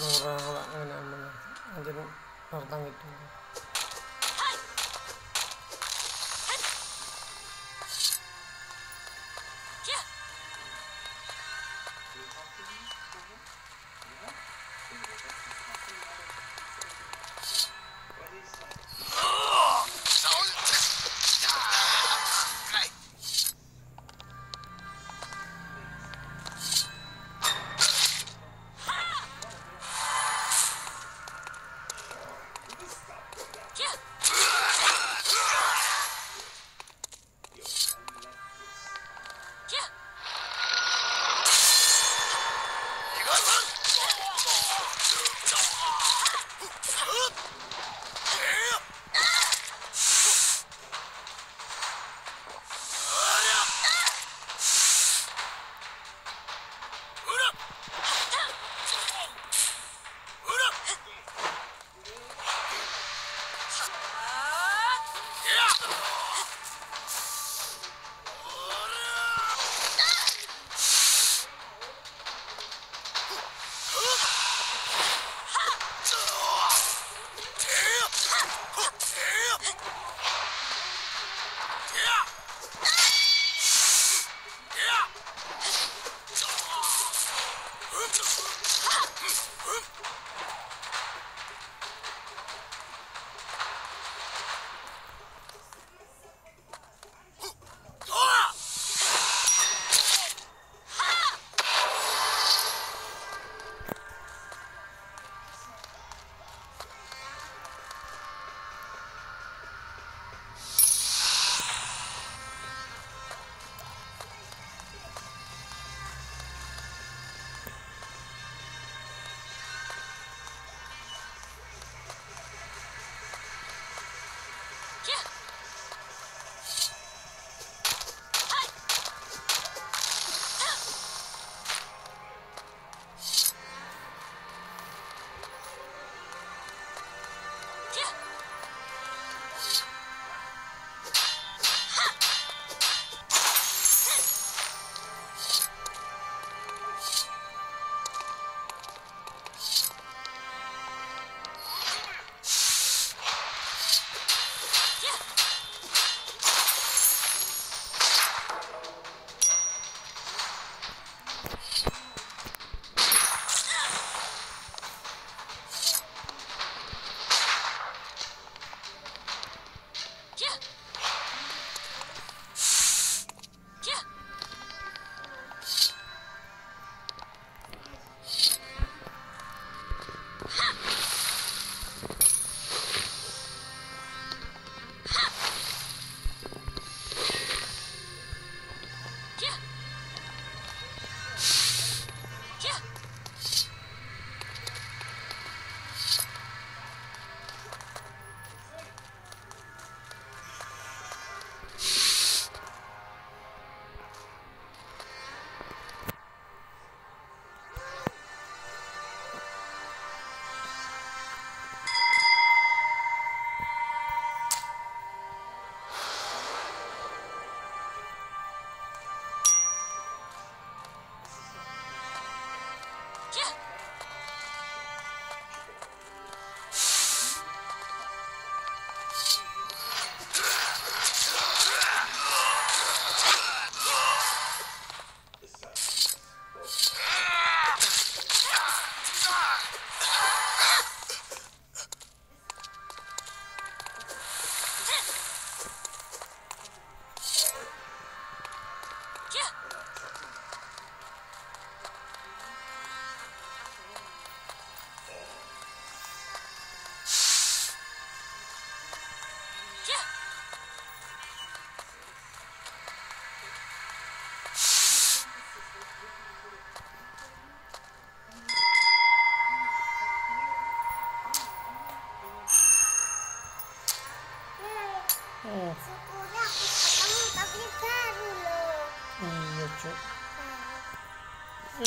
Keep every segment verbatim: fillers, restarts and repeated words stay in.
Orang itu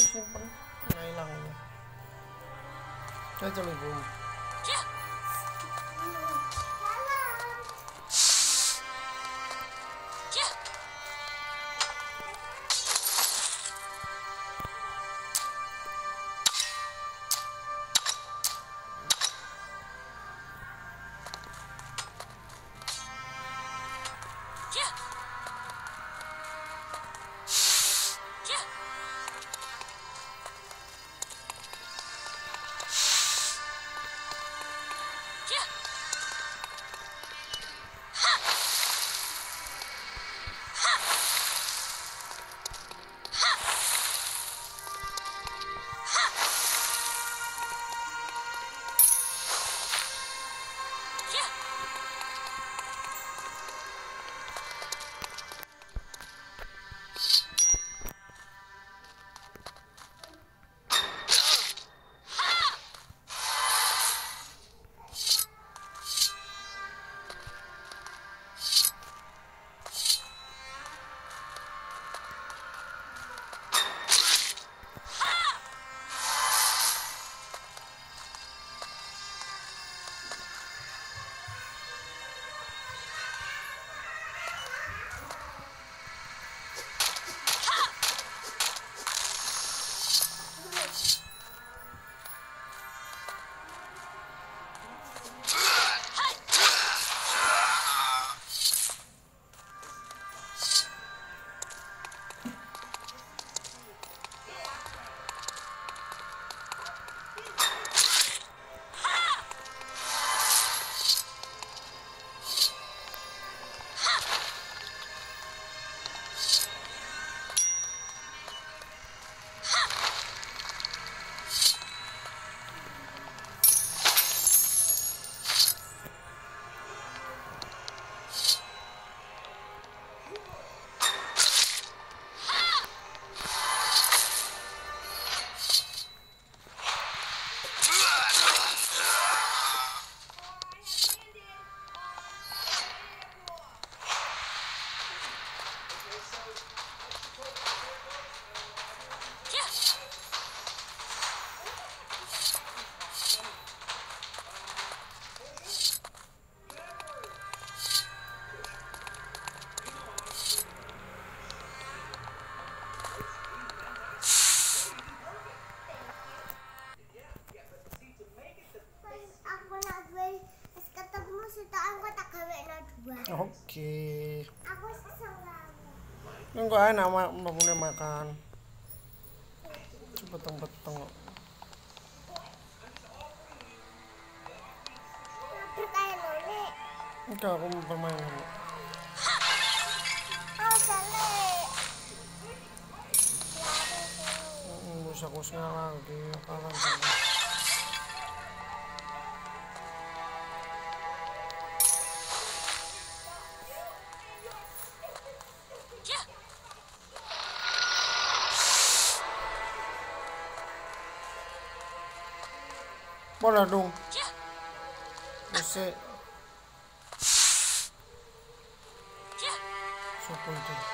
simpan, nggak hilang ya. Kita coba dulu. kok aja nama namanya makan beteng-beteng kok. Enggak, aku mau bermain dulu. Bisa aku ngalah lagi, kalah lagi. Bola dong. Bisa. Sopo itu.